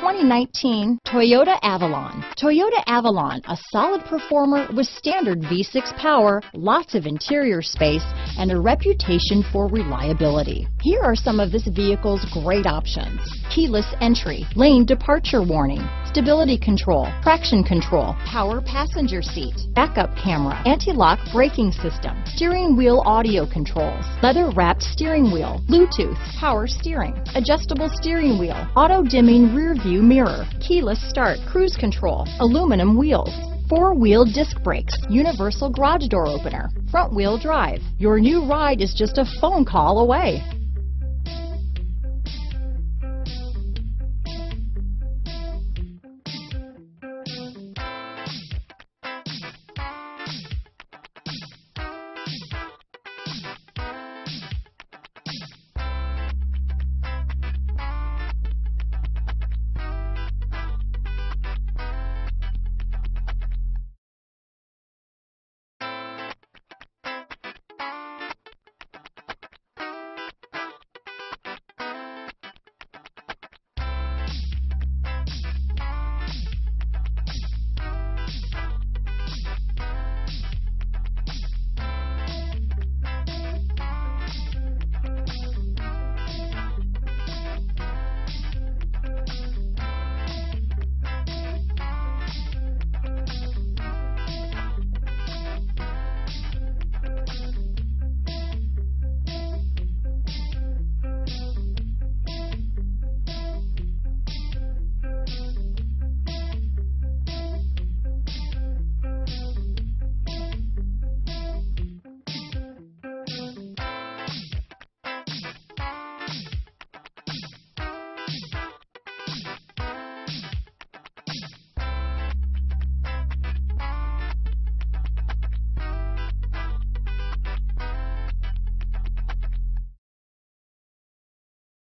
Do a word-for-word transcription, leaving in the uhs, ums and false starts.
twenty nineteen Toyota Avalon. Toyota Avalon, a solid performer with standard V six power, lots of interior space, and a reputation for reliability. Here are some of this vehicle's great options: keyless entry, lane departure warning, stability control, traction control, power passenger seat, backup camera, anti-lock braking system, steering wheel audio controls, leather-wrapped steering wheel, Bluetooth, power steering, adjustable steering wheel, auto-dimming rear view mirror, keyless start, cruise control, aluminum wheels, four-wheel disc brakes, universal garage door opener, front-wheel drive. Your new ride is just a phone call away.